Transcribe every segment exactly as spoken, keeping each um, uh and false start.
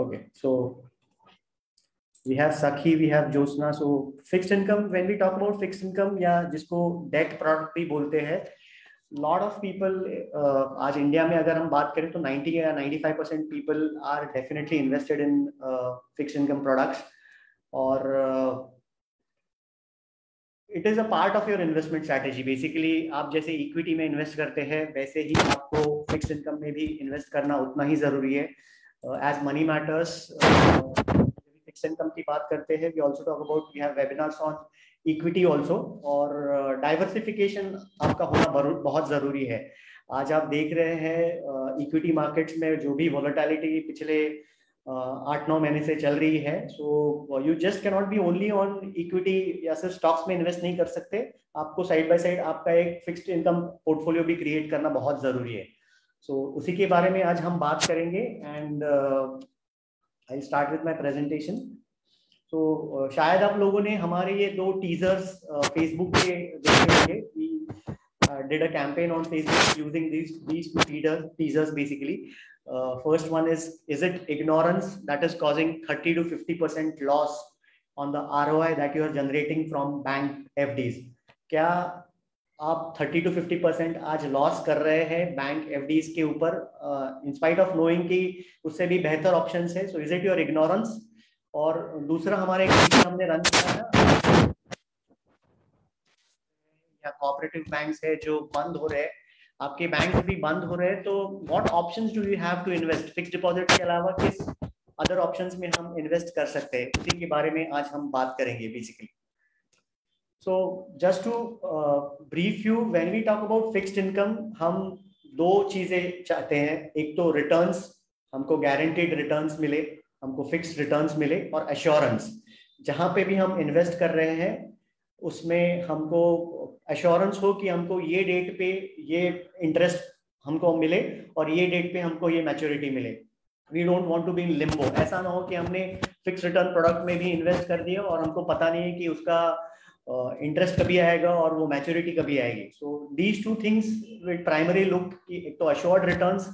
Okay, so we have Sakhi, we have Jyotsna. So fixed income, when we talk about fixed income या जिसको that product भी बोलते हैं, lot of people uh, आज India में अगर हम बात करें तो ninety या ninety-five percent people are definitely invested in uh, fixed income products और uh, it is a part of your investment strategy. Basically आप जैसे इक्विटी में इन्वेस्ट करते हैं वैसे ही आपको फिक्स्ड इनकम में भी इन्वेस्ट करना उतना ही जरूरी है. As money matters fixed income की बात करते हैं, we also talk about, we have webinars on equity also और डाइवर्सिफिकेशन uh, आपका होना बहुत ज़रूरी है. आज आप देख रहे हैं इक्विटी uh, मार्केट्स में जो भी वॉलेटिलिटी पिछले आठ uh, नौ महीने से चल रही है, so you just cannot be only on equity या सिर्फ स्टॉक्स में इन्वेस्ट नहीं कर सकते. आपको साइड बाय साइड आपका एक फिक्स्ड इनकम पोर्टफोलियो भी क्रिएट करना बहुत ज़रूरी है. सो so, उसी के बारे में आज हम बात करेंगे and I start with my presentation. तो so, शायद आप लोगों ने हमारे ये दो टीजर्स फेसबुक पे देखे होंगे. We did a campaign on Facebook using this these two teasers teasers basically. First one is is it ignorance that is causing thirty to fifty percent loss on the ROI that you are generating from bank FDs. क्या आप thirty to fifty percent आज loss कर रहे हैं bank FDs के ऊपर in spite of knowing कि उससे भी बेहतर ऑप्शंस है? So is it your ignorance. और दूसरा हमारे हमने रन किया था या कोऑपरेटिव बैंक्स है जो बंद हो रहे हैं, आपके बैंक भी बंद हो रहे हैं, तो what options do you have to invest? Fixed deposit के अलावा किस अदर ऑप्शंस में हम इन्वेस्ट कर सकते हैं, उसी के बारे में आज हम बात करेंगे basically. So just to brief you, when we talk about fixed income हम दो चीजें चाहते हैं. एक तो रिटर्न्स, हमको गारंटेड रिटर्न्स मिले, हमको फिक्स्ड रिटर्न्स मिले, और एश्योरेंस, जहाँ पे भी हम इन्वेस्ट कर रहे हैं उसमें हमको एश्योरेंस हो कि हमको ये डेट पे ये इंटरेस्ट हमको मिले और ये डेट पे हमको ये मैच्योरिटी मिले. We don't want to be in limbo. ऐसा ना हो कि हमने फिक्स्ड रिटर्न प्रोडक्ट में भी इन्वेस्ट कर दिया और हमको पता नहीं है कि उसका इंटरेस्ट uh, कभी आएगा और वो मैच्योरिटी कभी आएगी. So these two things with primary look, कि एक तो अश्योर्ड रिटर्न्स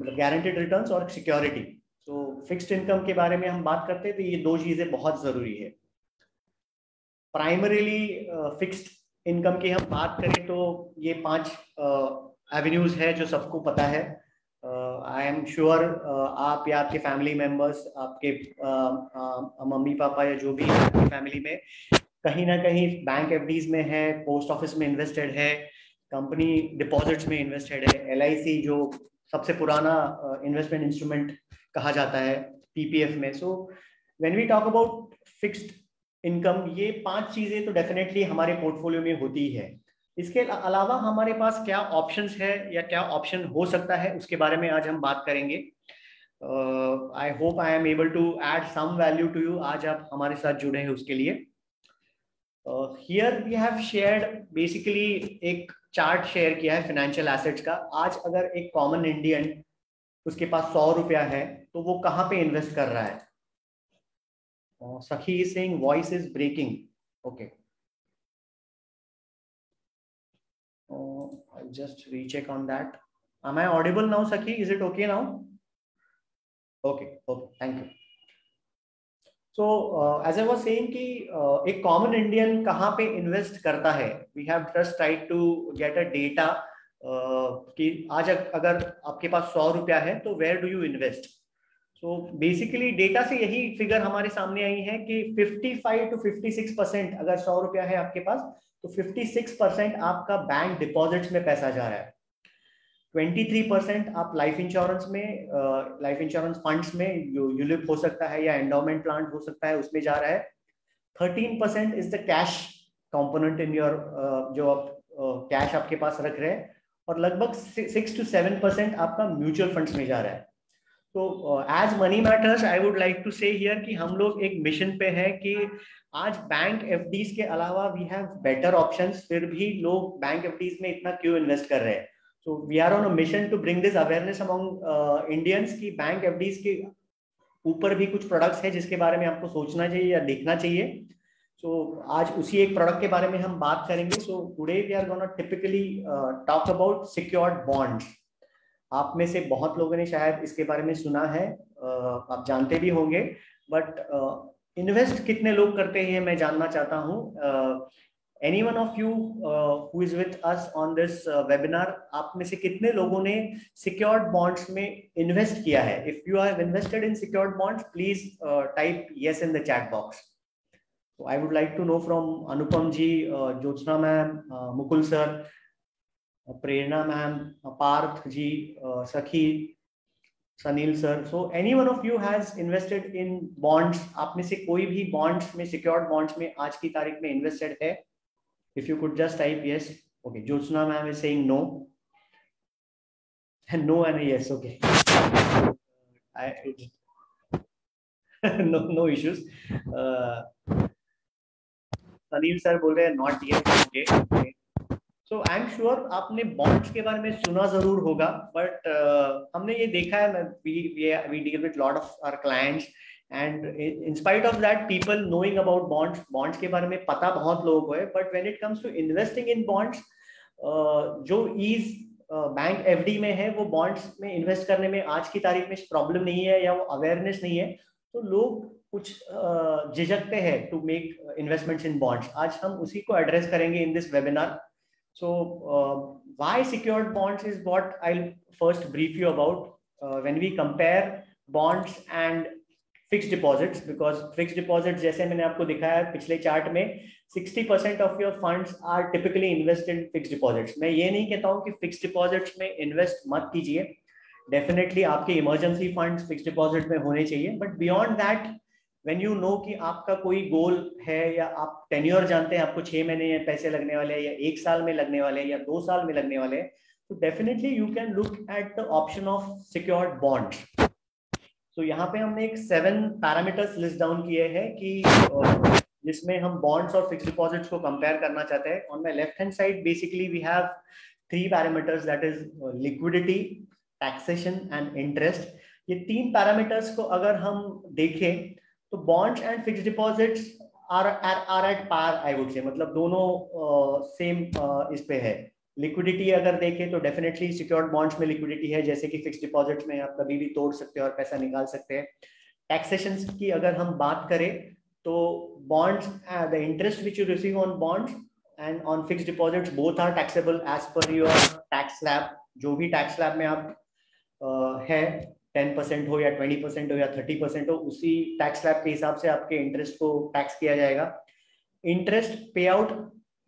मतलब गारंटेड रिटर्न्स और सिक्योरिटी. तो फिक्स्ड इनकम के बारे में हम बात करते हैं तो ये दो चीजें बहुत जरूरी है. प्राइमरीली फिक्स्ड इनकम की हम बात करें तो ये पांच एवेन्यूज uh, है जो सबको पता है. आई एम श्योर आप या आपके फैमिली मेंबर्स, आपके uh, uh, मम्मी पापा या जो भी आपकी फैमिली में कहीं ना कहीं बैंक एफडीज में है, पोस्ट ऑफिस में इन्वेस्टेड है, कंपनी डिपॉजिट्स में इन्वेस्टेड है, एलआईसी जो सबसे पुराना इन्वेस्टमेंट uh, इंस्ट्रूमेंट कहा जाता है पीपीएफ में. So when we talk about fixed income ये पांच चीजें तो डेफिनेटली हमारे पोर्टफोलियो में होती है. इसके अलावा हमारे पास क्या ऑप्शंस है या क्या ऑप्शन हो सकता है उसके बारे में आज हम बात करेंगे. I hope I am able to add some value to you. आज आप हमारे साथ जुड़े हैं उसके लिए. Here we have shared basically एक चार्ट शेयर किया है फिनेंशियल एसेट्स का. आज अगर एक कॉमन इंडियन उसके पास सौ रुपया है तो वो कहाँ पे इन्वेस्ट कर रहा है? Sakhi is saying voice is breaking. Okay, I just recheck on that. Am I audible now Sakhi? Is it okay now? Okay okay, thank you. So as I was saying कि uh, एक कॉमन इंडियन कहाँ पे invest करता है, we have just tried to get a data Uh, कि आज अगर आपके पास सौ रुपया है तो where do you invest. So basically data से यही फिगर हमारे सामने आई है कि fifty-five to fifty-six percent अगर सौ रुपया है आपके पास तो fifty-six percent आपका बैंक डिपॉजिट्स में पैसा जा रहा है, twenty-three percent आप लाइफ इंश्योरेंस में, लाइफ इंश्योरेंस फंड्स में जो यूलिप हो सकता है या एंडोमेंट प्लांट हो सकता है उसमें जा रहा है, thirteen percent is the cash component in your जो आप कैश uh, आपके पास रख रहे हैं, और लगभग सिक्स टू सेवन परसेंट आपका म्यूचुअल फंड्स में जा रहा है. तो as money matters I would like to say here कि हम लोग एक मिशन पे हैं कि आज बैंक एफडीज के अलावा वी हैव बेटर ऑप्शंस, फिर भी लोग बैंक एफडीज में इतना क्यों इन्वेस्ट कर रहे हैं? So we are on a mission to bring this awareness among Indians की बैंक एफडीज के ऊपर भी कुछ प्रोडक्ट्स है जिसके बारे में आपको सोचना चाहिए या देखना चाहिए. तो आज उसी एक प्रोडक्ट के बारे में हम बात करेंगे. So today we are gonna typically talk about secured bonds. आप में से बहुत लोगों ने शायद इसके बारे में सुना है. आप जानते भी होंगे, बट इन्वेस्ट कितने लोग करते हैं मैं जानना चाहता हूँ। Any one of you who is with us on this webinar, आप में से कितने लोगों ने सिक्योर्ड बॉन्ड्स में इन्वेस्ट किया है? If you have invested in secured bonds please type yes in the chat box. So I would like to know from Anupam ji, uh, Jyotsna ma'am, uh, Mukul sir, uh, Prerna ma'am, uh, Parth ji, uh, Sakhi, Sunil sir. So any one of you has invested in bonds? आप में से कोई भी bonds में, secured bonds में आज की तारीख में invested है? If you could just type yes, okay. Jyotsna ma'am is saying no, and no and yes, okay. I no no issues. Uh, Sanil sir बोल रहे हैं not yet. So I am sure आपने बॉन्ड्स के बारे में सुना जरूर होगा, बट uh, हमने ये देखा है, we, we deal with lot of our clients and in spite of that people knowing about bonds, bonds के बारे में पता बहुत लोगों को है, but when it comes to investing in bonds, uh, जो ease बैंक एफ डी में है वो बॉन्ड्स में इन्वेस्ट करने में आज की तारीख में प्रॉब्लम नहीं है या वो अवेयरनेस नहीं है, तो लोग कुछ झिझकते हैं to make investments in bonds. आज हम उसी को एड्रेस करेंगे in this webinar. So why secured bonds is what I will first brief you about when we compare bonds and fixed deposits, because fixed deposits जैसे मैंने आपको दिखाया पिछले चार्ट में sixty percent of your funds are typically invested in fixed deposits. मैं ये नहीं कहता हूँ कि फिक्स्ड डिपॉजिट्स में इन्वेस्ट मत कीजिए, डेफिनेटली आपके इमरजेंसी फंड्स फिक्स्ड डिपॉजिट में होने चाहिए, but beyond that When you know कि आपका कोई गोल है या आप टेन्योर जानते हैं आपको छह महीने में पैसे लगने वाले हैं या एक साल में लगने वाले हैं या दो साल में लगने वाले हैं, तो definitely you can look at the option of secured bond. तो यहाँ पे हमने एक सेवन पैरामीटर्स लिस्ट डाउन किए हैं कि जिसमें हम बॉन्ड्स और फिक्स डिपॉजिट्स को कंपेयर करना चाहते हैं। On my left hand side basically we have three parameters, that is liquidity, taxation and interest. ये तीन पैरामीटर्स को अगर हम देखें तो bonds and fixed deposits are are at par, I would say, मतलब दोनों सेम uh, uh, इस पे है। लिक्विडिटी अगर देखें तो डेफिनेटली सिक्योर्ड बॉन्ड्स में लिक्विडिटी है, जैसे कि फिक्स्ड डिपॉजिट्स में आप कभी भी तोड़ सकते हैं और पैसा निकाल सकते हैं। टैक्सेशन की अगर हम बात करें तो bonds, the interest which you receive on bonds and on fixed deposits both are taxable as per your tax slab. जो भी टैक्स स्लैब में आप uh, है, टेन परसेंट हो या ट्वेंटी परसेंट हो या थर्टी परसेंट हो, उसी टैक्स स्लैब के हिसाब से आपके इंटरेस्ट को टैक्स किया जाएगा। Interest pay out,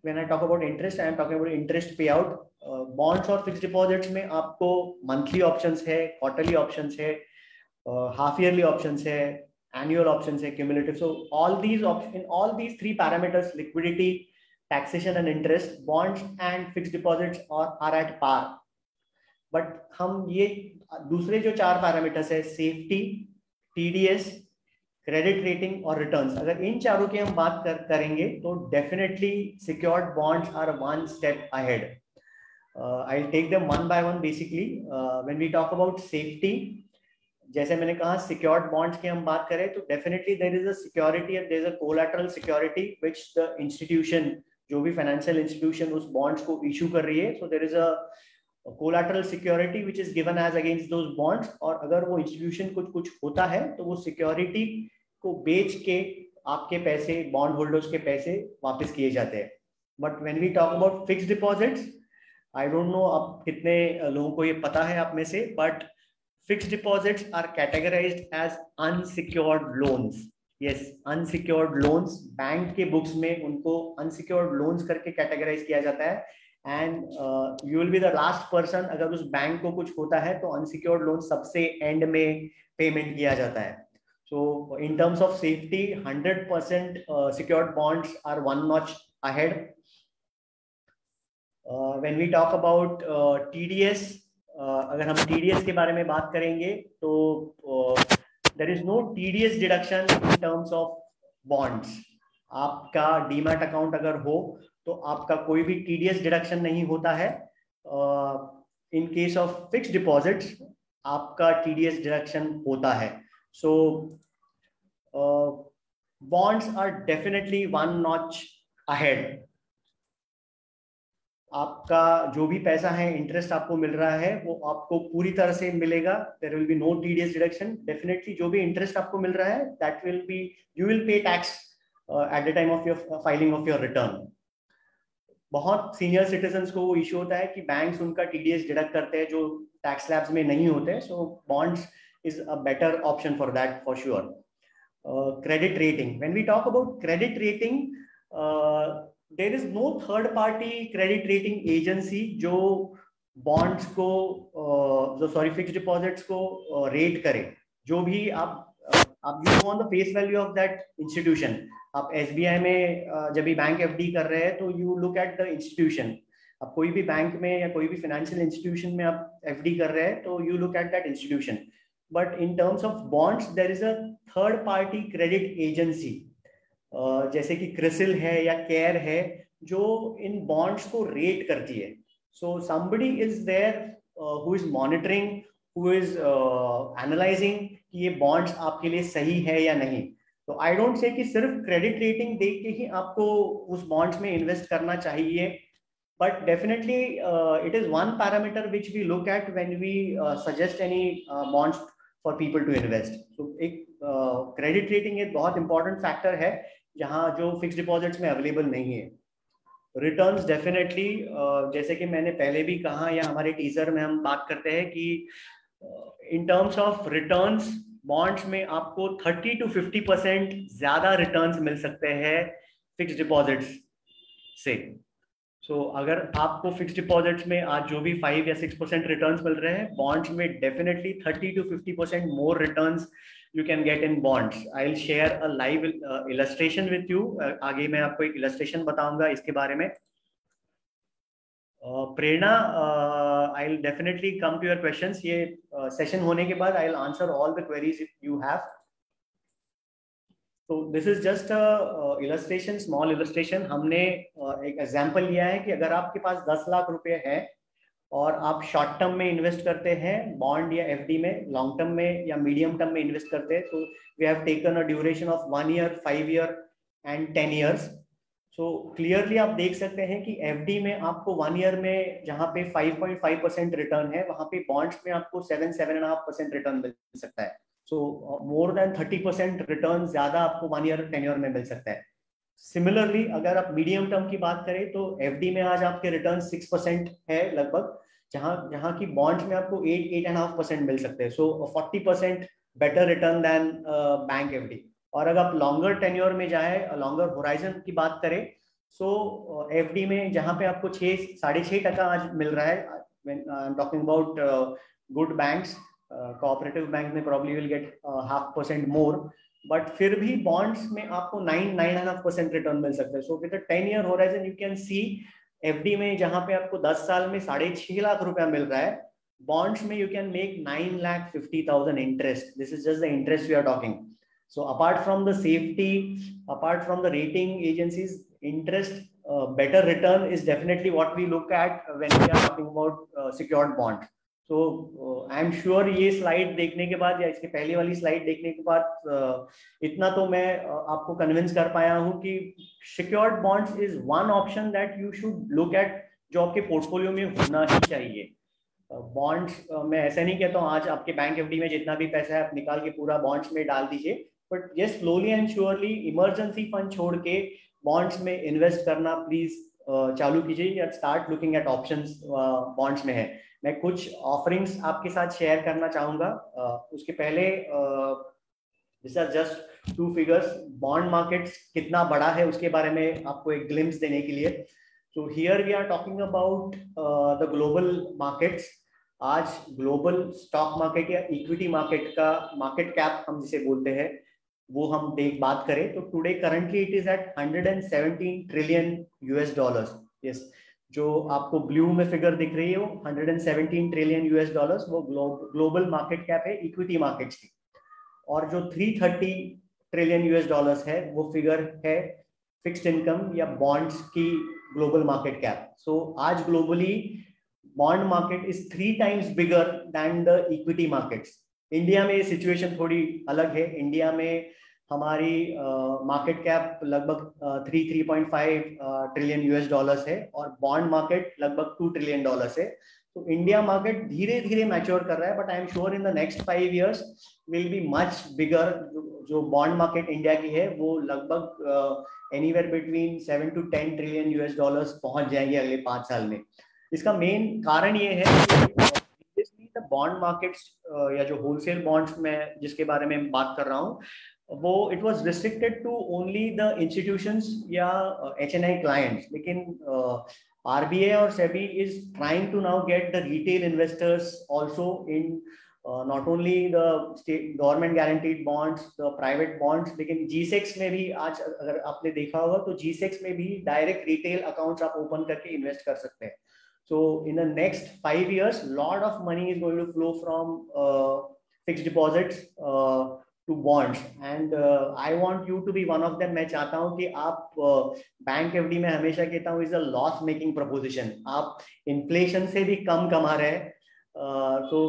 when I talk about interest I am talking about interest pay out. Bonds और फिक्स्ड डिपॉजिट्स में आपको मंथली ऑप्शंस है, क्वार्टरली ऑप्शंस है, हाफ ईयरली ऑप्शंस है, एनुअल ऑप्शंस है, cumulative. So all these in all these three parameters, liquidity, taxation and interest, bonds and fixed deposits are at par. But हम ये दूसरे जो चार पैरामीटर्स है, सेफ्टी, टीडीएस, क्रेडिट रेटिंग और returns, अगर इन चारों की हम बात कर, करेंगे तो definitely secured bonds are one step ahead. I will take them one by one. Basically when we talk about safety, जैसे मैंने कहा सिक्योर्ड बॉन्ड्स की हम बात करें तो definitely there is a security and there is a collateral security which the institution, जो भी फाइनेंशियल इंस्टीट्यूशन उस बॉन्ड्स को इश्यू कर रही है, so there is a collateral security which is given as against those bonds. और अगर वो इंस्टीट्यूशन कुछ कुछ होता है तो वो सिक्योरिटी को बेच के आपके पैसे, बॉन्ड होल्डर्स के पैसे वापस किए जाते हैं। But when we talk about fixed deposits, I don't know आप कितने लोगों को ये पता है आप में से, but fixed deposits are categorized as unsecured loans. Yes, unsecured loans, bank के बुक्स में उनको अनसिक्योर्ड लोन्स करके कैटेगराइज किया जाता है। And you will be the last person, अगर उस बैंक को कुछ होता है तो अनसिक्योर्ड लोन सबसे एंड में पेमेंट किया जाता है। So in terms of safety, hundred percent secured bonds are one notch ahead. When we talk about TDS, अगर हम टीडीएस के बारे में बात करेंगे तो there is no TDS deduction in terms of bonds. आपका डीमैट अकाउंट अगर हो तो आपका कोई भी टीडीएस डिडक्शन नहीं होता है। In case of fixed deposits आपका टीडीएस डिडक्शन होता है। So bonds are definitely one notch ahead. आपका जो भी पैसा है, इंटरेस्ट आपको मिल रहा है वो आपको पूरी तरह से मिलेगा. There will be no TDS deduction. Definitely जो भी इंटरेस्ट आपको मिल रहा है that will be, you will pay tax at the time of your filing of your return. बहुत सीनियर सिटीजन को वो इश्यू होता है कि बैंक्स उनका टीडीएस डिडक्ट करते हैं जो टैक्स स्लैब्स में नहीं होते. So bonds is a better option for that for sure. Uh, credit rating. When we talk about credit rating, uh, there is no third-party credit rating agency जो bonds को, uh, sorry, fixed deposits को uh, rate करे. जो भी आप आप you go on the face value of that institution. आप S B I में uh, जब भी बैंक F D कर रहे हैं तो you look at the institution. आप कोई भी बैंक में या कोई भी financial institution में आप F D कर रहे हैं तो you look at that institution. But in terms of bonds, there is a third-party credit agency, uh, जैसे कि CRISIL है या CARE है, जो इन bonds को rate करती है. So somebody is there uh, who is monitoring, who is uh, analyzing कि ये bonds आपके लिए सही है या नहीं. तो I don't say कि सिर्फ credit rating देख के ही आपको उस bonds में invest करना चाहिए. But definitely uh, it is one parameter which we look at when we uh, suggest any uh, bonds for people to invest. So एक uh, credit rating एक बहुत important factor है जहाँ जो fixed deposits में available नहीं है. Returns definitely uh, जैसे कि मैंने पहले भी कहा या हमारे teaser में हम बात करते हैं कि uh, in terms of returns bonds में आपको thirty to fifty percent ज़्यादा returns मिल सकते हैं fixed deposits से. सो so, अगर आपको फिक्स्ड डिपॉजिट्स में आज जो भी फाइव या सिक्स परसेंट रिटर्न्स मिल रहे हैं, बॉन्ड्स में definitely thirty to fifty percent more returns you can get in bonds. I will share a live illustration with you. आगे मैं आपको एक इलस्ट्रेशन बताऊंगा इसके बारे में. uh, Prerna, I will definitely come to your questions. ये सेशन uh, होने के बाद I will answer all the queries if you have. तो this is just illustration, small illustration. हमने uh, एक एग्जाम्पल लिया है कि अगर आपके पास दस लाख रुपए हैं और आप शॉर्ट टर्म में इन्वेस्ट करते हैं बॉन्ड या एफडी में, लॉन्ग टर्म में या मीडियम टर्म में इन्वेस्ट करते हैं, तो we have taken a duration of one year, five year and ten years. So clearly आप देख सकते हैं कि एफडी में आपको वन ईयर में जहाँ पे five point five percent return है, वहाँ पे बॉन्ड्स में आपको seven seven and half percent return मिल सकता है. So more than thirty percent return ज्यादा आपको वन ईयर टेन ईयर में मिल सकता है. सिमिलरली अगर आप मीडियम टर्म की बात करें तो एफडी में आज आपके रिटर्न सिक्स परसेंट है लगभग, जहाँ जहाँ की बॉन्ड्स में आपको eight eight and half percent मिल सकते हैं. So forty percent better return than bank FD. और अगर आप लॉन्गर टेन ईयर में जाए, लॉन्गर होराइजन की बात करें, सो एफडी में जहाँ पे आपको छः साढ़े छः टका आज मिल रहा है, I am talking about good banks, cooperative bank में probably will get half percent more, but फिर भी बॉन्ड्स में आपको nine nine and half percent return मिल सकते हैं. So with a ten year horizon you can see FD में जहाँ पे आपको दस साल में साढ़े छः लाख रुपया मिल रहा है, बॉन्ड्स में you can make nine lakh fifty thousand interest. This is just the interest we are talking. So apart from the safety, apart from the rating agencies, interest better return is definitely what we look at when we are talking about secured bond. तो I am sure ये slide देखने के बाद या इसके पहले वाली slide देखने के बाद uh, इतना तो मैं uh, आपको कन्विंस कर पाया हूँ कि secured bonds is one option that you should look at, जो आपके पोर्टफोलियो में होना ही चाहिए. बॉन्ड्स uh, uh, मैं ऐसा नहीं कहता हूँ आज आपके बैंक एफडी में जितना भी पैसा है आप निकाल के पूरा बॉन्ड्स में डाल दीजिए, बट ये slowly and surely emergency fund छोड़ के बॉन्ड्स में इन्वेस्ट करना प्लीज uh, चालू कीजिए या start looking at options bonds में है. मैं कुछ ऑफरिंग्स आपके साथ शेयर करना चाहूँगा. uh, उसके पहले this are just two figures, bond markets कितना बड़ा है उसके बारे में आपको एक ग्लिम्स देने के लिए. तो here we are talking about the global markets. आज ग्लोबल स्टॉक मार्केट या इक्विटी मार्केट का मार्केट कैप हम जिसे बोलते हैं वो हम देख बात करें तो today currently it is at hundred and seventeen trillion US dollars. Yes, जो आपको ब्लू में फिगर दिख रही है वो hundred and seventeen trillion US dollars वो ग्लोबल मार्केट कैप है इक्विटी मार्केट्स की. और जो three thirty trillion US dollars है वो फिगर है फिक्स्ड इनकम या बॉन्ड्स की ग्लोबल मार्केट कैप. सो आज globally bond market is three times bigger than the equity markets. India में सिचुएशन थोड़ी अलग है. इंडिया में हमारी मार्केट कैप लगभग three three point five trillion US dollars है और बॉन्ड मार्केट लगभग टू ट्रिलियन डॉलर्स है। तो इंडिया मार्केट धीरे धीरे मैच्योर कर रहा है, but I am sure in the next five years will be much bigger. जो बॉन्ड मार्केट इंडिया की है वो लगभग anywhere between seven to ten trillion US dollars पहुंच जाएंगे अगले पाँच साल में। इसका मेन कारण ये है कि बॉन्ड मार्केट्स या जो होलसेल बॉन्ड्स में जिसके बारे में बात कर रहा हूँ वो it was restricted to only the institutions या एच एन आई क्लाइंट्स, लेकिन R B I or SEBI is trying to now get the retail investors also in uh, not only the state government guaranteed bonds, the private bonds, लेकिन G S E C में भी आज अगर आपने देखा होगा तो G S E C में भी direct retail accounts आप open करके invest कर सकते हैं। So in the next five years, lot of money is going to flow from uh, fixed deposits uh, to bonds, and uh, I want you to be one of them। मैं चाहता हूँ कि आप bank F D में हमेशा कहता हूँ is a loss making proposition. आप इन्फ्लेशन से भी कम कमा रहे हैं, तो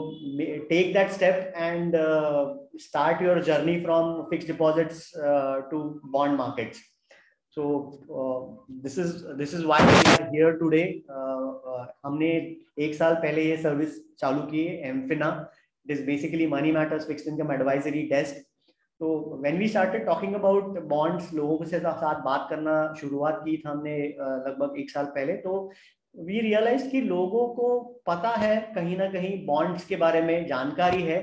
take that step and start your journey from fixed deposits to bond markets. So this is this is why we are here today. हमने एक साल पहले ये सर्विस चालू की है, एम्फिना। It is basically Money Matterz fixed income advisory desk. So when we started talking about bonds, लोगों से साथ बात करना शुरुआत की था हमने लगभग एक साल पहले, तो we realized कि लोगों को पता है कहीं ना कहीं bonds के बारे में जानकारी है,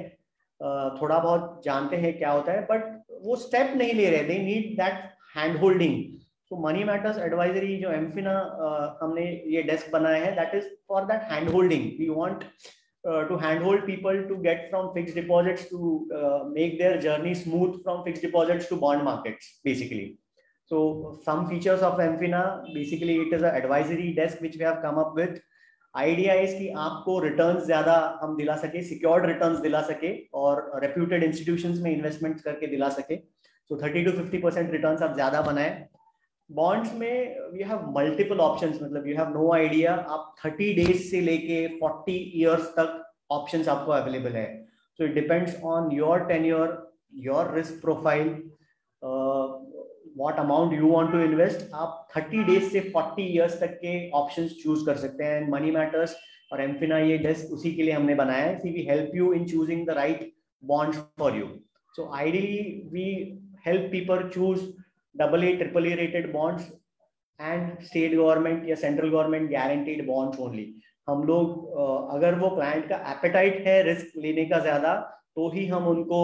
थोड़ा बहुत जानते हैं क्या होता है, but वो step नहीं ले रहे। They need that hand holding. So Money Matterz advisory जो एम्फिना हमने ये desk बनाया है, that is for that hand holding. We want Uh, to handhold people to get from fixed deposits to uh, make their journey smooth from fixed deposits to bond markets basically. So some features of Amfina, basically it is an advisory desk which we have come up with. Idea is कि आपको returns ज़्यादा हम दिला सके, secured returns दिला सके और reputed institutions में investment करके दिला सके। So thirty to fifty percent returns आप ज़्यादा बनाए। बॉन्ड्स में यू हैव मल्टीपल ऑप्शंस, मतलब यू हैव नो आइडिया। आप थर्टी डेज से लेके फोर्टी इयर्स तक ऑप्शंस आपको अवेलेबल है। So it depends on your tenure, your risk profile, what amount you want to invest. आप थर्टी डेज से forty years तक के ऑप्शंस चूज कर सकते हैं। मनी मैटर्स और एम्फिना ये डेस्क उसी के लिए हमने बनाया है, we help you in choosing the right bonds for you. So ideally we help people choose double A triple A rated bonds and state government या central government guaranteed bonds only. हम लोग अगर वो क्लाइंट का apatite है risk लेने का ज़्यादा, तो ही हम उनको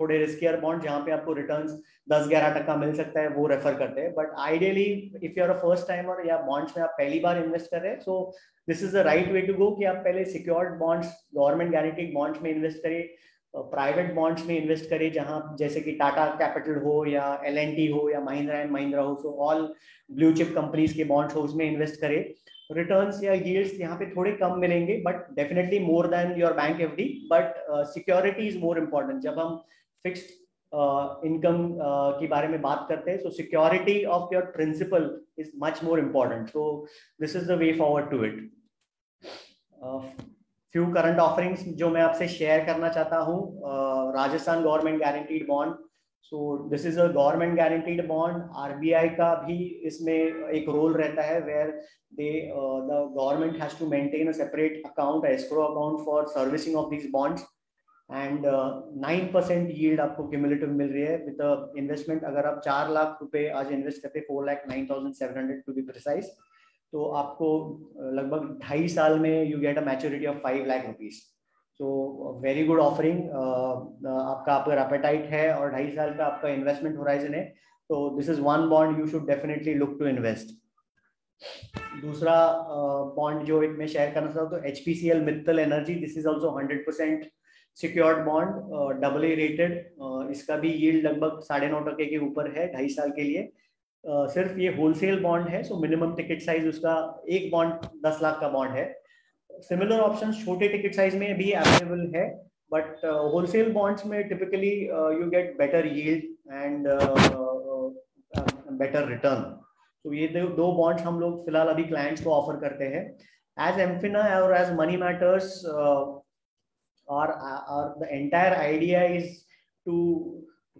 थोड़े रिस्कियर बॉन्ड जहाँ पे आपको रिटर्न्स दस ग्यारह टक्का मिल सकता है वो रेफर करते हैं। But ideally if you are a first timer या बॉन्ड्स में आप पहली बार इन्वेस्ट कर रहे हैं, so this is the right way to go कि आप पहले secured bonds, government guaranteed bonds में इन्वेस्ट करें, प्राइवेट बॉन्ड्स में इन्वेस्ट करें जहाँ जैसे कि टाटा कैपिटल हो या एल एन टी हो या महिंद्रा एंड महिंद्रा हो। So all blue chip companies के बॉन्ड्स हो, उसमें इन्वेस्ट करें। रिटर्न्स या यील्ड्स यहाँ पे थोड़े कम मिलेंगे, but definitely more than your bank F D, but security is more important. जब हम फिक्स्ड इनकम के बारे में बात करते हैं, so security of your principal is much more important. So this is the way forward to it. Few current offerings जो मैं आपसे शेयर करना चाहता हूँ, Rajasthan government guaranteed bond. So this is a government guaranteed bond. RBI का भी इसमें एक रोल रहता है, where they the government has to maintain a separate account, escrow account for servicing of these bonds. And nine percent yield आपको cumulative मिल रही है विद अ इन्वेस्टमेंट। अगर आप चार लाख रुपए आज इन्वेस्ट करते, four lakh nine thousand seven hundred to be precise, तो आपको लगभग ढाई साल में you get a maturity of five lakh rupees. So very good offering. आपका आपका एपेटाइट है और ढाई साल का आपका इन्वेस्टमेंट होराइजन है, तो this is one bond you should definitely look to invest. दूसरा बॉन्ड uh, जो एक मैं शेयर करना चाहता हूँ, तो H P C L Mittal energy. This is also hundred percent secured bond, double A rated. इसका भी यील्ड लगभग साढ़े नौ टके के ऊपर है ढाई साल के लिए। Uh, सिर्फ ये होलसेल बॉन्ड है, सो मिनिमम टिकट साइज उसका एक बॉन्ड दस लाख का बॉन्ड है। सिमिलर ऑप्शन छोटे टिकट साइज में भी अवेलेबल है, बट होलसेल बॉन्ड्स में typically you get better yield and better return. तो ये दो बॉन्ड्स हम लोग फिलहाल अभी क्लाइंट्स को ऑफर करते हैं। एज एम्फिना और एज मनी मैटर्स और the entire idea is to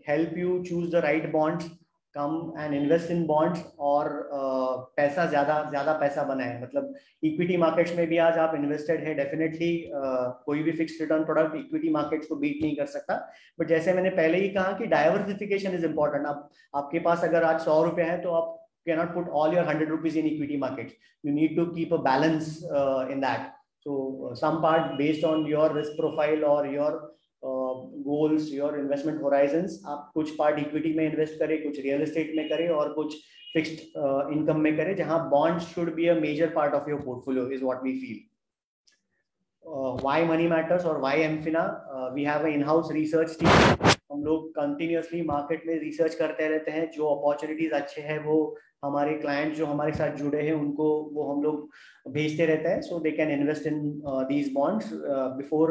help you choose the right bonds. Come and invest in bonds और uh, पैसा ज्यादा ज्यादा पैसा बनाए. मतलब इक्विटी मार्केट्स में भी आज आप इन्वेस्टेड है, डेफिनेटली uh, कोई भी fixed return product equity markets को बीट नहीं कर सकता. बट जैसे मैंने पहले ही कहा कि डाइवर्सिफिकेशन इज इम्पोर्टेंट. आप आपके पास अगर आज सौ रुपये हैं तो आप can not put all your hundred rupees in equity market. You need to keep a balance in that. So uh, some part based on your risk profile or your uh, goals, your investment horizons. आप कुछ part equity में invest करें, कुछ real estate में करें और कुछ fixed uh, income में करें, जहाँ bonds should be a major part of your portfolio is what we feel. Uh, why Money Matterz और why Amfina? Uh, we have an in-house research team. हम लोग continuously market में research करते रहते हैं. जो opportunities अच्छे हैं वो हमारे क्लाइंट जो हमारे साथ जुड़े हैं उनको वो हम लोग भेजते रहते हैं. So they can invest in these bonds before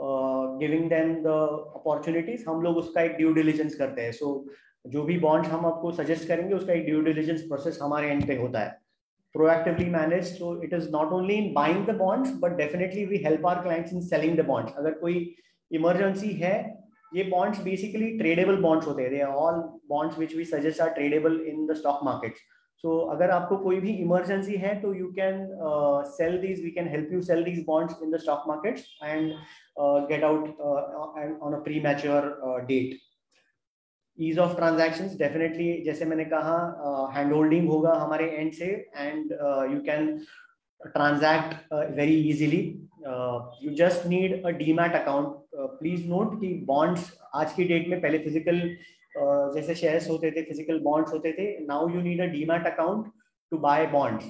giving them the opportunities. हम लोग उसका एक ड्यू डिलिजेंस करते हैं. सो so, जो भी बॉन्ड्स हम आपको सजेस्ट करेंगे उसका एक ड्यू डिलिजेंस प्रोसेस हमारे एंड पे होता है. Proactively manage. So it is not only in buying the bonds but definitely we help our clients in selling the bonds. अगर कोई इमरजेंसी है, ये बॉन्ड्स बेसिकली ट्रेडेबल बॉन्ड्स होते हैं. They are all bonds which we suggest are tradeable in the stock markets. So अगर आपको कोई भी इमरजेंसी है तो you can sell these, we can help you sell these bonds in the stock markets and get out on a premature date. Ease of transactions definitely जैसे मैंने कहा hand holding होगा हमारे एंड से and you can transact very easily. You just need a demat account. Please note कि bonds आज की date में, पहले फिजिकल uh, जैसे शेयर्स होते थे, फिजिकल बॉन्ड्स होते थे. Now you need a demat account to buy bonds.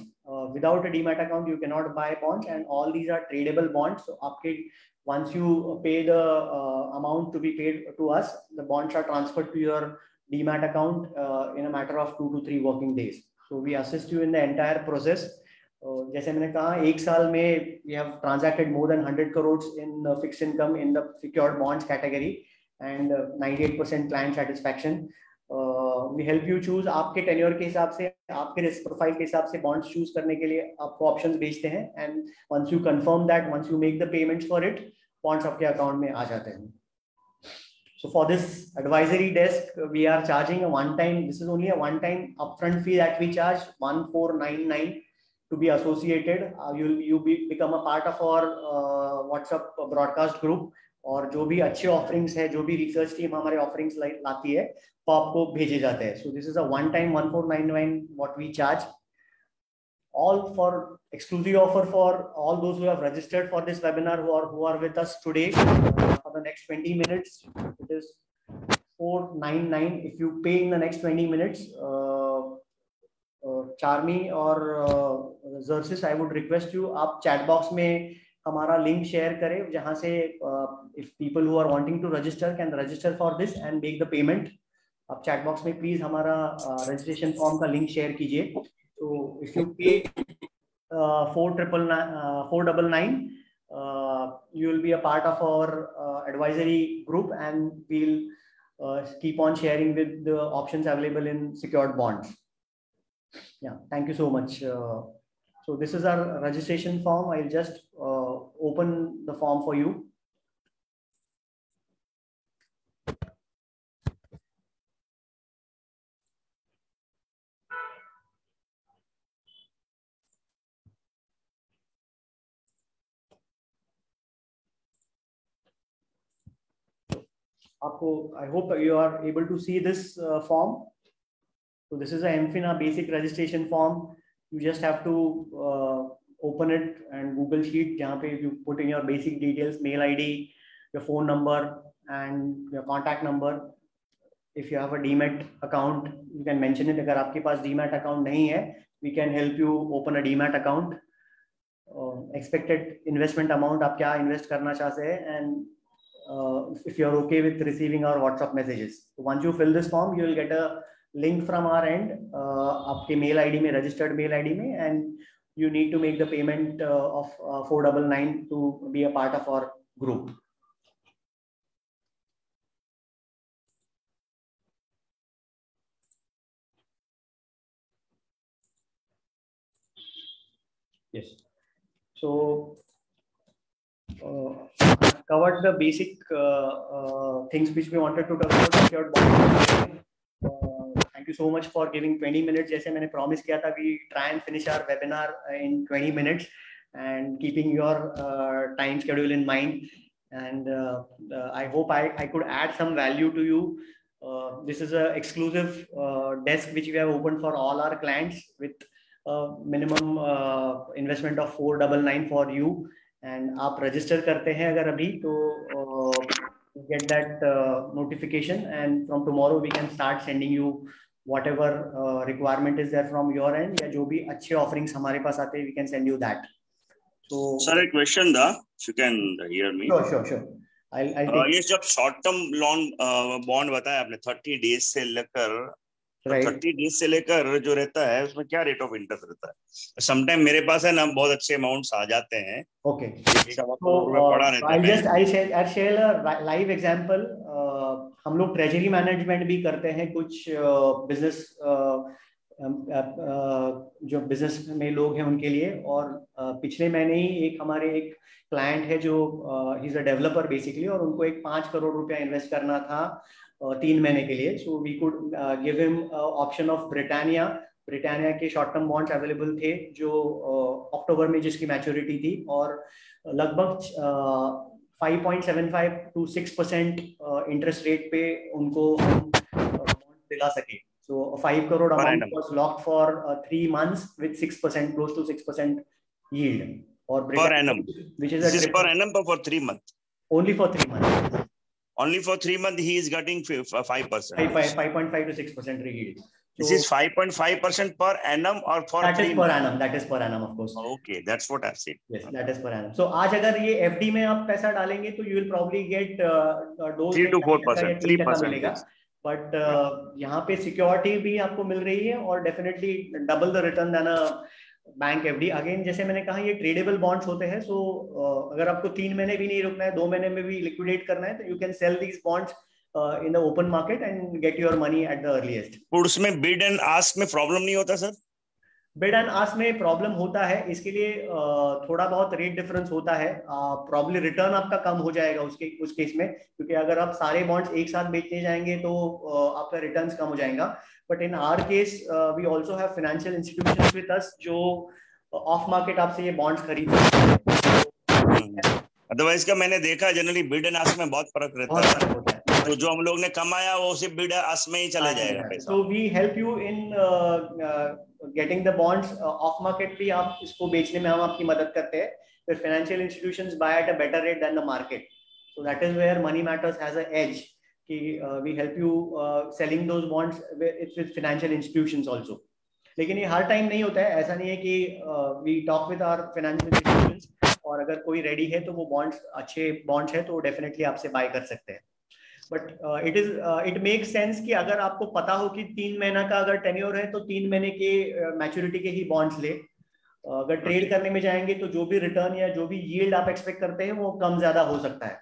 Without a demat account you can not buy bonds and all these are tradeable bonds. So आपके once you pay the amount to be paid to us, the bonds are transferred to your demat account in a matter of two to three working days. So we assist you in the entire process. Uh, जैसे मैंने कहा एक साल में we have transacted more than one hundred crores in uh, fixed income in the secured bonds category and uh, ninety-eight percent client satisfaction. uh, we help you choose. आपके tenure के हिसाब से, आपके risk profile के हिसाब से bonds choose करने के लिए आपको options भेजते हैं and once you confirm that, once you make the payments for it, bonds आपके account में आ जाते हैं. So for this advisory desk, we are charging a one-time. This is only a one-time upfront fee that we charge, one four nine nine. To be associated, uh, you you be, become a part of our uh, WhatsApp broadcast group. और जो भी अच्छे offerings है, जो भी research team हमारे offerings ला, लाती है, तो आपको भेजे जाते हैं. So this is a one time one four nine nine what we charge. All for exclusive offer for all those who have registered for this webinar who are who are with us today uh, for the next twenty minutes. It is four nine nine. If you pay in the next twenty minutes. Uh, Charmi और जर्सिस, I would request you आप chat box में हमारा link share करें जहां से if people who are wanting to register can register for this and make the payment. आप chat box में प्लीज हमारा रजिस्ट्रेशन फॉर्म का लिंक शेयर कीजिए. तो if you pay four triple four double nine you will be a part of our advisory group and we'll keep on sharing with the options available in secured bonds. Yeah, thank you so much. Uh, so this is our registration form. I'll just uh, open the form for you. Aapko, I hope you are able to see this uh, form. So this is a Amfina basic registration form. You just have to uh, open it and Google Sheet, जहाँ पे you put in your basic details, mail I D, your phone number, and your contact number. If you have a D MAT account, you can mention it. अगर आपके पास D MAT account नहीं है, we can help you open a D MAT account. Uh, expected investment amount आप क्या invest करना चाहते हैं, and uh, if you are okay with receiving our WhatsApp messages. So once you fill this form, you will get a link from our end uh, आपके mail ID में, registered mail ID में, and you need to make the payment of four double nine to be a part of our group. Yes, so covered the basic uh, uh, things which we wanted to talk about, secured bond. Uh, thank you so much for giving twenty minutes. जैसे मैंने promise किया था, we try and finish our webinar in twenty minutes, and keeping your uh, time schedule in mind. And uh, uh, I hope I I could add some value to you. Uh, this is an exclusive uh, desk which we have opened for all our clients with uh, minimum uh, investment of four ninety-nine for you. And आप register करते हैं अगर अभी तो uh, get that uh, notification, and from tomorrow we can start sending you whatever uh, requirement is there from your end, या जो भी अच्छे offerings हमारे पास आते हैं we can send you that. So sir, a question da, if you can hear me. Sure, sure, sure. I'll, I'll take uh, yes, जब short term loan uh, bond बताया आपने thirty days से लेकर right. thirty days से लेकर जो रहता है उसमें क्या rate of interest रहता है? Sometimes मेरे पास है ना बहुत अच्छे amounts आ जाते हैं. Okay. So, uh, I'll just I'll share I'll share a live example. Uh, हम लोग treasury management भी करते हैं कुछ uh, business uh, uh, uh, जो business में लोग हैं उनके लिए, और uh, पिछले महीने ही एक हमारे एक क्लाइंट है जो he is a developer basically, और उनको एक पाँच करोड़ रुपया इन्वेस्ट करना था uh, तीन महीने के लिए. So we could give him option of Britannia. Britannia के शॉर्ट टर्म बॉन्ड्स अवेलेबल थे जो अक्टूबर uh, में जिसकी मैच्योरिटी थी, और लगभग five point seven five to six percent interest rate पे उनको बॉन्ड दिला सके. So five crore amount was locked for three months with six percent close to six percent yield. Or per annum, which is, is per annum, but for three months. Only for three months. Only for three months, he is getting five percent. Five point five to six percent yield. This is five point five percent per annum, or for that is per annum. That is per annum, of course. Okay, that's what I've said. Yes, that is per annum. So, आज अगर ये F D में आप पैसा डालेंगे तो you will probably get three to four percent, three percent. But यहाँ पे security भी आपको मिल रही है, और definitely double the return than a bank FD. Again जैसे मैंने कहा ये ट्रेडेबल बॉन्ड्स होते हैं, सो so, uh, अगर आपको तीन महीने भी नहीं रुकना है, दो महीने में भी लिक्विडेट करना है, तो you can sell these bonds in the open market and get your money at the earliest. उसमें बिड एंड आस्क में प्रॉब्लम नहीं होता सर? बिड एंड आस्क में प्रॉब्लम होता है, इसके लिए uh, थोड़ा बहुत रेट डिफरेंस होता है. प्रॉब्लम uh, रिटर्न आपका कम हो जाएगा उसके उस केस में, क्योंकि अगर आप सारे बॉन्ड्स एक साथ बेचने जाएंगे तो uh, आपका रिटर्न कम हो जाएगा. But in our case, uh, we also have financial institutions with us जो off market आपसे ये bonds खरीदते हैं. Otherwise का मैंने देखा generally bid and ask में बहुत फर्क रहता है. तो जो हम लोग ने कमाया वो सिर्फ bid and ask में ही चला जाएगा. So we help you in uh, uh, getting the bonds uh, off market भी आप इसको बेचने में हम आपकी मदद करते हैं. फिर financial institutions buy at a better rate than the market. So that is where Money Matterz has an edge. कि we help you selling those bonds with financial institutions also. लेकिन ये हर टाइम नहीं होता है, ऐसा नहीं है कि we talk with our financial institutions, और अगर कोई रेडी है तो वो बॉन्ड्स अच्छे बॉन्ड्स है तो डेफिनेटली आपसे बाय कर सकते हैं. But it is it makes sense कि अगर आपको पता हो कि तीन महीना का अगर टेन्योर है तो तीन महीने के मैच्योरिटी uh, के ही बॉन्ड्स ले. uh, अगर ट्रेड करने में जाएंगे तो जो भी रिटर्न या जो भी यील्ड आप एक्सपेक्ट करते हैं वो कम ज्यादा हो सकता है.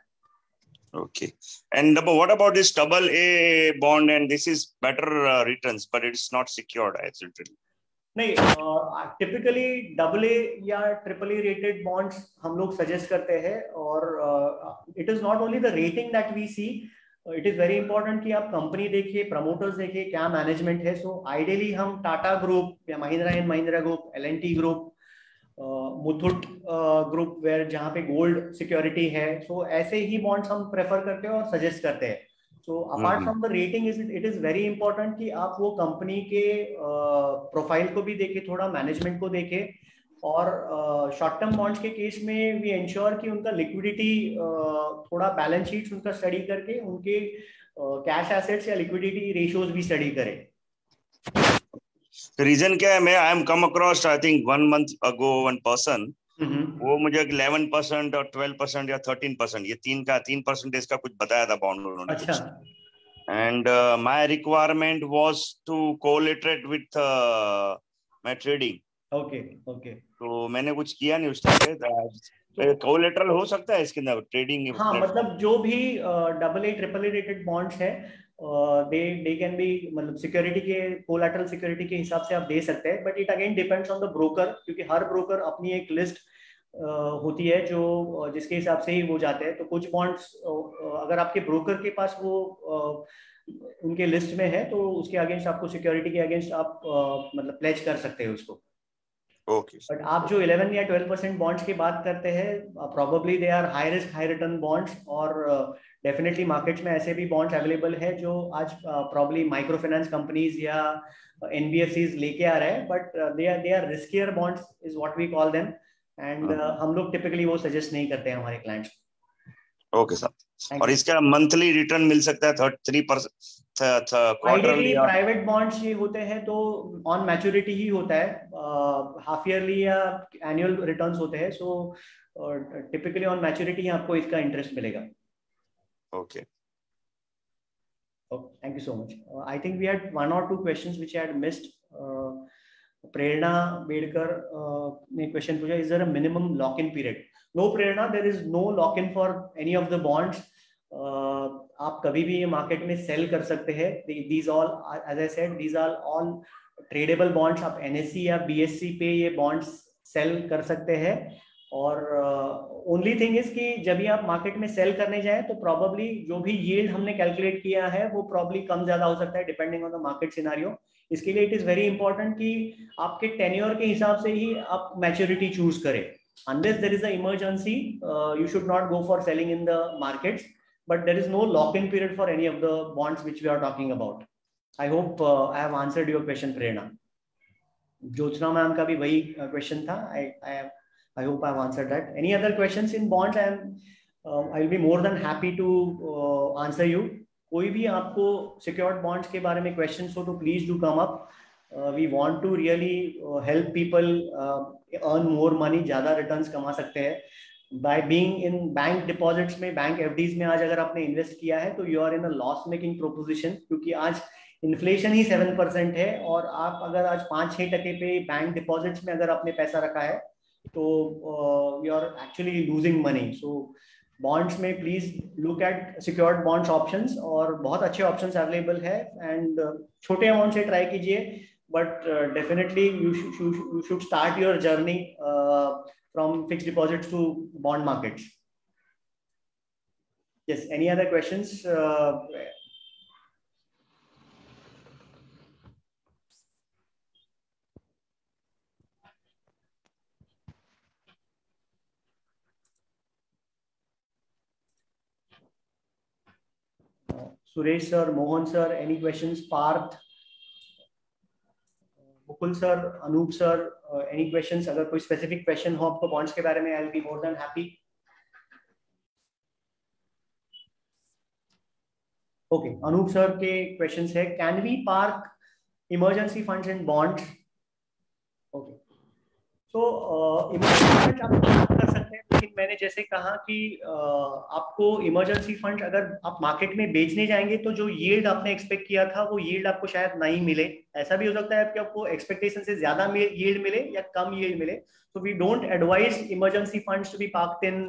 Okay, and what about this double A bond? And this is better uh, returns, but it's not secured actually. नहीं, uh, typically double A या triple A rated bonds हम लोग suggest करते हैं, और uh, it is not only the rating that we see, it is very important कि आप company देखिए, promoters देखिए, क्या management है. So ideally हम Tata Group या Mahindra and Mahindra Group, L N T Group, Muthoot group where जहाँ पे गोल्ड सिक्योरिटी है, सो ऐसे ही बॉन्ड्स हम प्रेफर करते हैं और सजेस्ट करते हैं. So apart from the rating is it is very important कि आप वो कंपनी के प्रोफाइल को भी देखें, थोड़ा मैनेजमेंट को देखें, और शॉर्ट टर्म बॉन्ड्स के केस में वी इंश्योर कि उनका लिक्विडिटी थोड़ा बैलेंस शीट उनका स्टडी करके उनके कैश एसेट्स या लिक्विडिटी रेशियोज भी स्टडी करें. रीजन क्या है, मैं I am come across I think one month ago one person, वो मुझे इलेवन परसेंट और ट्वेल्व परसेंट या थर्टीन परसेंट ये तीन का तीन परसेंटेज का कुछ बताया था बॉन्ड उन्होंने. अच्छा. And my requirement was to कोलेटरेट with my trading. Okay okay. तो मैंने कुछ किया नहीं उस टाइम पे. कोलेटरल हो सकता है इसके अंदर ट्रेडिंग? हाँ, मतलब जो भी double A triple A rated bonds है दे दे कैन बी, मतलब सिक्योरिटी के कोलेटरल सिक्योरिटी के हिसाब से आप दे सकते हैं. But it again depends on the broker, क्योंकि हर ब्रोकर अपनी एक लिस्ट होती है जो जिसके हिसाब से ही वो जाते हैं। तो कुछ बॉन्ड्स अगर आपके ब्रोकर के पास वो उनके लिस्ट में है तो उसके अगेंस्ट आपको सिक्योरिटी के अगेंस्ट आप मतलब प्लेज कर सकते हैं उसको। Okay okay. बट आप जो इलेवन या ट्वेल्व परसेंट बॉन्ड्स की बात करते हैं probably they are high risk high return bonds और डेफिनेटली मार्केट्स में ऐसे भी बॉन्ड्स अवेलेबल है जो आज प्रॉबेबली माइक्रो फाइनेंस कंपनीज या एनबीएफसीज लेके आ रहे हैं but they are they are riskier bonds is what we call them and हम लोग टिपिकली वो सजेस्ट नहीं करते हैं हमारे क्लाइंट्स। ओके सर, और इसका मंथली रिटर्न मिल सकता है thirty three percent quarterly? Private bonds ही होते हैं तो ऑन मैच्योरिटी ही होता है, हाफ ईयरली या एनुअल रिटर्न्स होते हैं। सो टिपिकली ऑन मैच्योरिटी ही आपको इसका इंटरेस्ट मिलेगा। Okay, thank you so much. I think we had one और two questions which I had missed. Prerna Bedkar ने क्वेश्चन पूछा, is there a minimum lock in period? No Prerna, there is no lock in for any of the bonds. आप कभी भी ये market में cell कर सकते हैं। These all as I said these are all tradeable bonds. आप एनएसई या बीएसई पे ये बॉन्ड्स सेल कर सकते हैं और ओनली थिंग इज कि जब भी आप मार्केट में सेल करने जाएं तो प्रॉबेबली जो भी यील्ड हमने कैलकुलेट किया है वो प्रॉबेबली कम ज्यादा हो सकता है depending on the market scenario. इसके लिए इट इज वेरी इंपॉर्टेंट कि आपके टेन्योर के हिसाब से ही आप मैच्योरिटी चूज करें। Unless there is an emergency, uh, you should not go for selling in the markets. But there is no lock-in period for any of the bonds which we are talking about. I hope uh, I have answered your question, Prerna. Jyotsna ma'am का भी वही question था. I I I hope I have answered that. Any other questions in bonds? I am uh, I will be more than happy to uh, answer you. कोई भी आपको secured bonds के बारे में questions हो तो please do come up. Uh, we want to really uh, help people uh, earn more money, ज़्यादा returns कमा सकते हैं by being in bank deposits में, bank F Ds में। आज अगर आपने इन्वेस्ट किया है तो you are in a loss making proposition क्योंकि आज इन्फ्लेशन ही सेवन परसेंट है और आप अगर आज पाँच छः टके पे बैंक डिपॉजिट्स में अगर आपने पैसा रखा है तो you are actually losing money. So bonds में please look at secured bonds options और बहुत अच्छे ऑप्शंस अवेलेबल है एंड छोटे अमाउंट से ट्राई कीजिए but uh, definitely you should, you should you should start your journey uh, from fixed deposits to bond markets. Yes, any other questions? Uh, Suresh sir, Mohan sir, any questions? Parth, Mukul sir, Anup sir, uh, any questions? अगर कोई specific question हो आपको bonds के बारे में, I'll be more than happy. Okay, Anup sir के questions है, can we park emergency funds in bonds? Okay, so uh, emergency funds आप park कर सकते हैं, लेकिन मैंने जैसे कहा कि uh, आपको emergency funds अगर आप market में बेचने जाएंगे तो जो yield आपने expect किया था वो yield आपको शायद नहीं मिले। ऐसा भी हो सकता है कि आपको एक्सपेक्टेशन से ज्यादा यील्ड मिले या कम यील्ड मिले। So we don't advise emergency funds to be parked in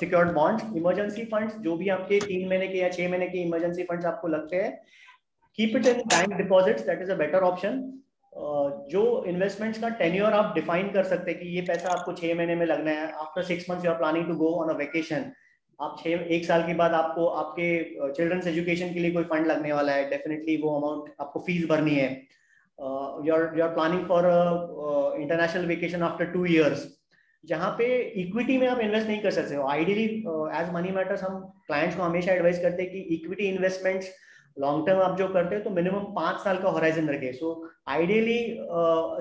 secured bonds. Emergency funds जो भी आपके तीन महीने के या छह महीने के इमरजेंसी फंड्स आपको लगते हैं, keep it in bank deposits, that is a better option. जो इन्वेस्टमेंट्स का टेन्योर आप डिफाइन कर सकते हैं कि ये पैसा आपको छह महीने में लगना है। After six months you are planning to go on a vacation. आप छः एक साल के बाद आपको आपके चिल्ड्रंस एजुकेशन के लिए कोई फंड लगने वाला है, डेफिनेटली वो अमाउंट आपको फीस भरनी है। You are you are planning for international vacation after two years, जहाँ पे इक्विटी में आप इन्वेस्ट नहीं कर सकते हो। आइडियली एज मनी मैटर्स हम क्लाइंट्स को हमेशा एडवाइस करते हैं कि इक्विटी इन्वेस्टमेंट्स लॉन्ग टर्म आप जो करते हो तो मिनिमम पाँच साल का होराइजन रखें। So ideally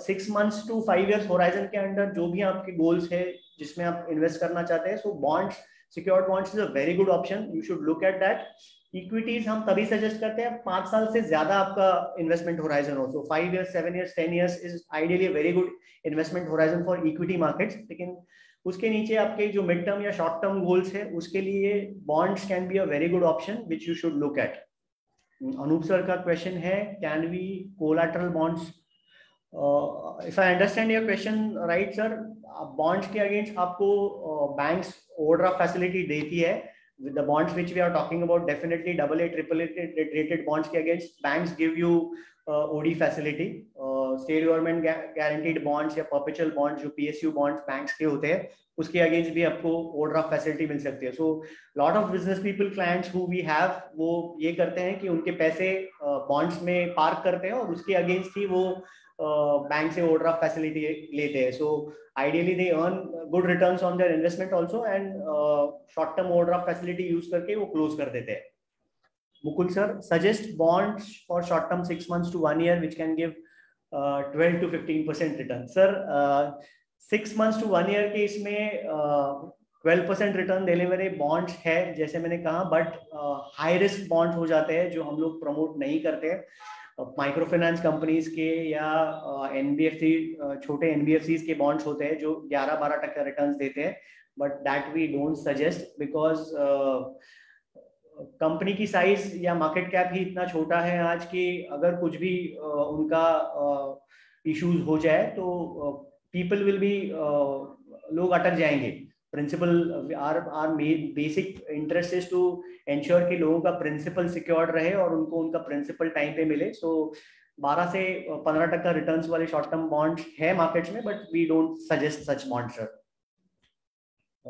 six months to five years horizon के अंडर जो भी आपके गोल्स है जिसमें आप इन्वेस्ट करना चाहते हैं, so bonds, secured bonds is a very good option. You should look at that. Equities हम तभी suggest करते हैं पाँच साल से ज्यादा आपका investment horizon हो, so five years, seven years, ten years is ideally a very good investment horizon for equity markets. लेकिन उसके नीचे आपके जो mid term या short term goals है उसके लिए bonds can be a very good option which you should look at. Anoop sir का question है, can we collateral bonds? Uh, if I understand your question right, sir, bonds के against आपको uh, banks overdraft facility देती है। With the bonds which we are talking about, definitely double A, triple A rated bonds के against banks give you uh, O D facility. Uh, state government guaranteed bonds या perpetual bonds जो PSU bonds banks के होते हैं उसके against भी आपको overdraft facility मिल सकती है। So lot of business people clients who we have वो ये करते हैं कि उनके पैसे बॉन्ड्स uh, में पार्क करते हैं और उसके अगेंस्ट ही वो बैंक uh, से ओवरड्राफ्ट फैसिलिटी लेते हैं। So ideally they earn good returns on their investment also and short term overdraft facility use करके वो क्लोज कर देते हैं। Mukul sir, suggest bonds for short term six months to one year which can give uh, twelve to fifteen percent return. Sir, uh, six months to one year के इसमें twelve percent return देने वाले bonds है जैसे मैंने कहा, but uh, high risk bond हो जाते हैं जो हम लोग promote नहीं करते। माइक्रो फाइनेंस कंपनीज के या एनबीएफसी छोटे एनबीएफसी के बॉन्ड्स होते हैं जो ग्यारह बारह टक्का रिटर्न देते हैं, but that we don't suggest because uh, company की साइज या मार्केट कैप ही इतना छोटा है आज कि अगर कुछ भी उनका इश्यूज हो जाए तो पीपल विल बी लोग अटक जाएंगे। Principal are are basic interest is to ensure कि लोगों का प्रिंसिपल सिक्योर्ड रहे और उनको उनका प्रिंसिपल टाइम पे मिले। सो बारह से पंद्रह टक्का रिटर्न वाले शॉर्ट टर्म बॉन्ड है मार्केट्स में, but we don't suggest such bond sir.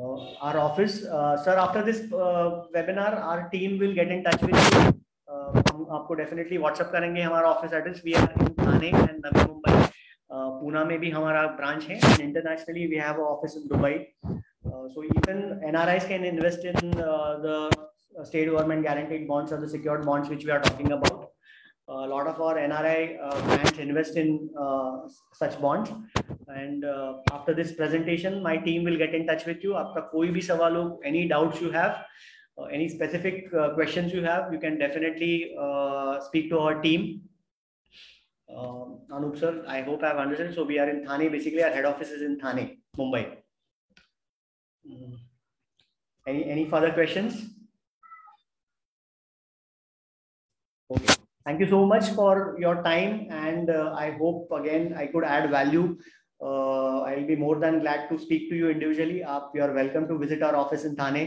Uh, our office, uh, sir, after this uh, webinar, our team will get in touch with you. Uh, हम आपको definitely WhatsApp करेंगे हमारा office address. We are in Thane and Navi Mumbai. Uh, Pune में भी हमारा branch है and internationally we have an office in Dubai. Uh, so even N R Is can invest in uh, the state government guaranteed bonds or the secured bonds which we are talking about. A uh, lot of our N R I uh, clients invest in uh, such bonds, and uh, after this presentation, my team will get in touch with you. आपका कोई भी सवाल हो, any doubts you have, uh, any specific uh, questions you have, you can definitely uh, speak to our team. Uh, Anup sir, I hope I have understood. So we are in Thane. Basically, our head office is in Thane, Mumbai. Mm. Any any further questions? Okay. Thank you so much for your time, and uh, I hope again I could add value. Uh, I'll be more than glad to speak to you individually. आप, you are welcome to visit our office in Thane,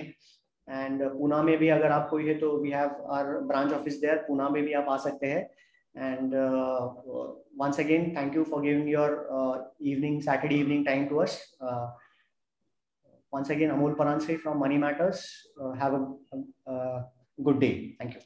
and uh, Pune में भी अगर आप कोई है तो we have our branch office there. Pune में भी आप आ सकते हैं. And uh, once again, thank you for giving your uh, evening, Saturday evening time to us. Uh, once again, Amol Paranjpe from Money Matterz. Uh, have a, a, a good day. Thank you.